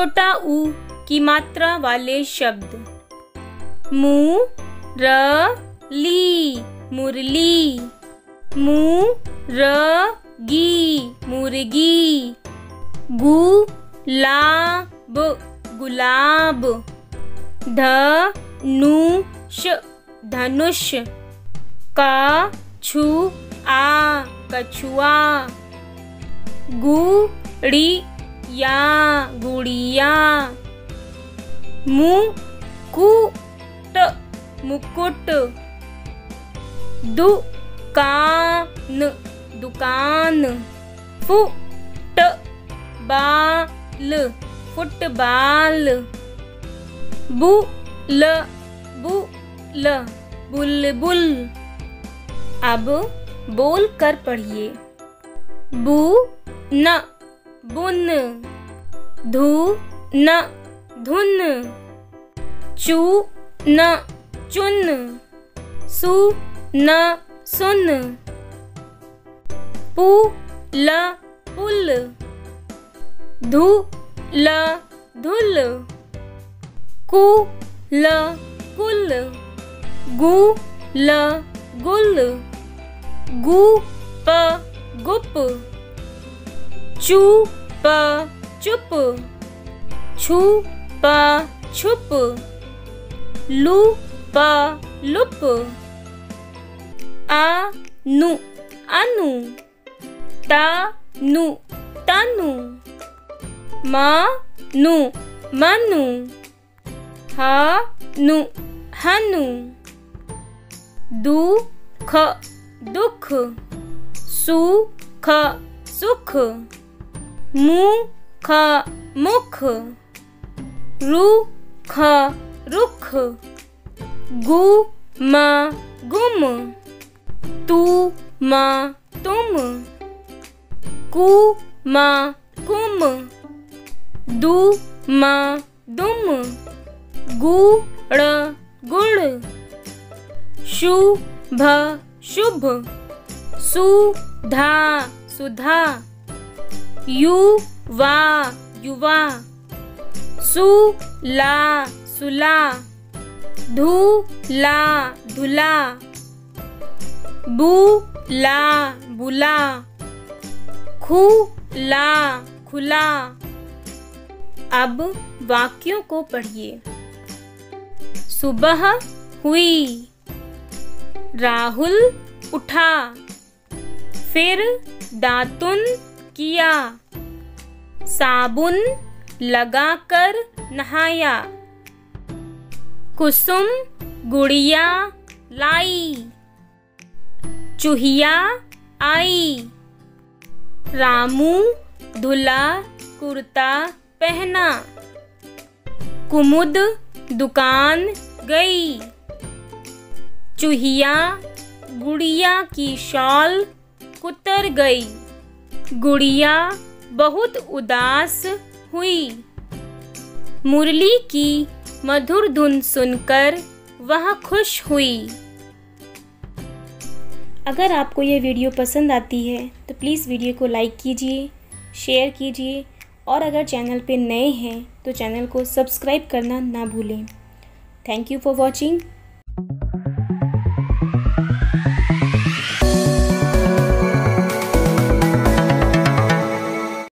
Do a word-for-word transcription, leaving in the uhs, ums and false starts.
छोटा ऊ की मात्रा वाले शब्द मु-र-ली मुरली, मु-र-गी मुर्गी, गु-ला-ब गुलाब, ध-नु-ष धनुष, का-छु-आ कछुआ, गु-ड़ी-या गुड़िया, मु-कु-ट मुकुट, दुकान दुकान, फुटबाल फुटबाल, बुल बुल बुलबुल। अब बोल कर पढ़िए। बु न बुन, धु न धुन, चू न चुन, सु न सुन, पु ल पुल, धु ल धुल, कु ल कुल, गु ल गुल, गु प गुप, चु प चुप, छु प छुप, लु प लुप, आ नु अनु, ता नु तनु, मा नु मनु, हा नु हनु, दु ख दुख, सु ख सुख, मु ख मुख, रु ख रुख, गु म गुम, तू मा तुम, कु मा कुम, दु मा दुम, गु ड़ गुड़, शु भ शुभ, सु धा सुधा, यु वा युवा, सु ला सुला, धु ला धुला, बु ला बुला, खु ला खुला। अब वाक्यों को पढ़िए। सुबह हुई, राहुल उठा, फिर दातुन किया, साबुन लगाकर नहाया, कुसुम गुड़िया लाई, चूहिया आई, रामू धुला कुर्ता पहना, कुमुद दुकान गई, चूहिया गुड़िया की शॉल कुतर गई, गुड़िया बहुत उदास हुई, मुरली की मधुर धुन सुनकर वह खुश हुई। अगर आपको यह वीडियो पसंद आती है तो प्लीज़ वीडियो को लाइक कीजिए, शेयर कीजिए और अगर चैनल पे नए हैं तो चैनल को सब्सक्राइब करना ना भूलें। Thank you for watching.